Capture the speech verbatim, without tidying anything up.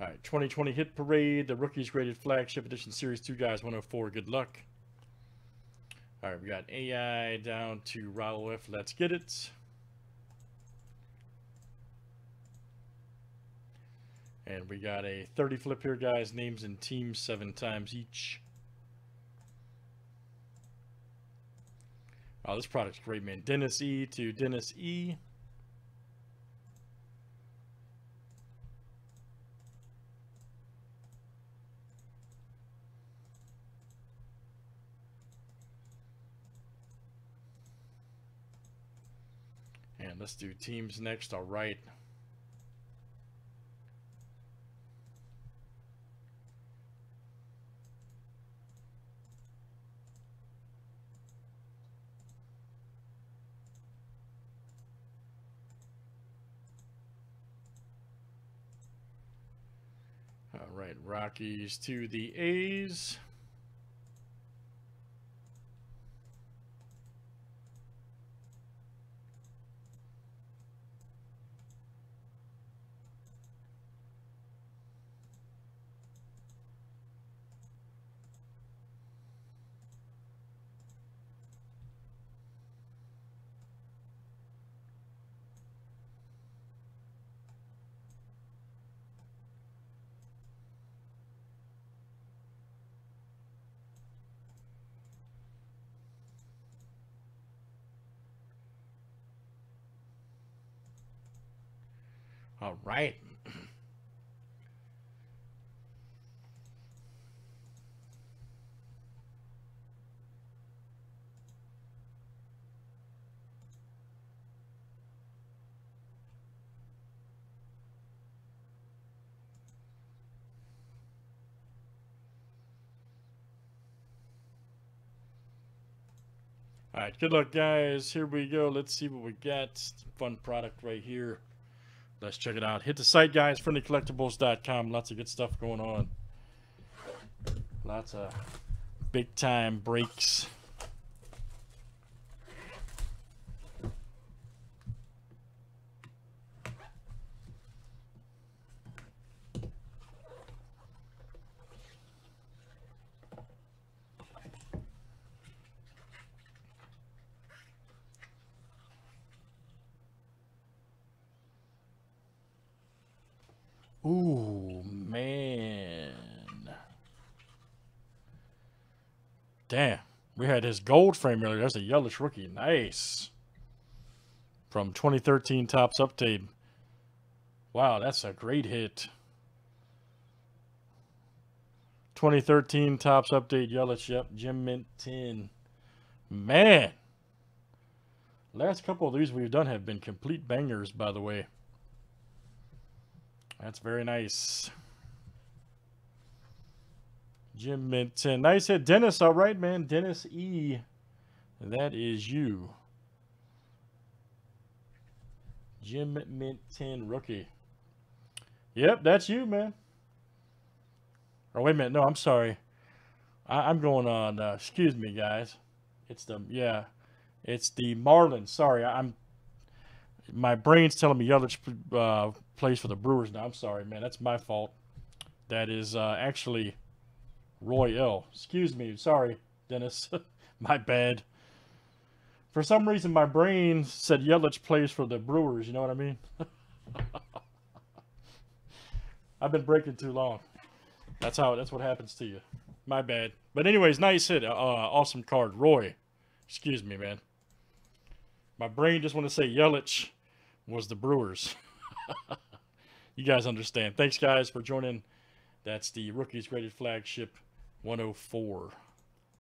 All right, twenty twenty Hit Parade, the Rookies Graded Flagship Edition Series two, guys, one oh four. Good luck. All right, we got A I down to Raul F. Let's get it. And we got a thirty flip here, guys. Names and teams seven times each. Oh, this product's great, man. Dennis E to Dennis E. And let's do teams next. All right. All right, Rockies to the A's. All right. All right, good luck, guys. Here we go. Let's see what we get. Fun product right here. Let's check it out. Hit the site, guys, friendly collectibles dot com. Lots of good stuff going on. Lots of big-time breaks. Ooh, man. Damn. We had his gold frame earlier. That's a Yelich rookie. Nice. From twenty thirteen Topps Update. Wow, that's a great hit. twenty thirteen Topps Update Yelich. Yep, Gem Mint ten. Man. Last couple of these we've done have been complete bangers, by the way. That's very nice. Gem Mint ten. Nice hit, Dennis. All right, man. Dennis E. That is you. Gem Mint ten rookie. Yep, that's you, man. Or wait a minute. No, I'm sorry. I I'm going on. Uh, excuse me, guys. It's the, yeah. It's the Marlins. Sorry, I'm. My brain's telling me Yelich uh, plays for the Brewers now. I'm sorry, man. That's my fault. That is uh, actually Roy L. Excuse me. Sorry, Dennis. My bad. For some reason, my brain said Yelich plays for the Brewers. You know what I mean? I've been breaking too long. That's how. That's what happens to you. My bad. But anyways, nice hit. Uh, awesome card, Roy. Excuse me, man. My brain just want to say Yelich was the Brewers. You guys understand. Thanks, guys, for joining. That's the Rookies Graded Flagship one oh four.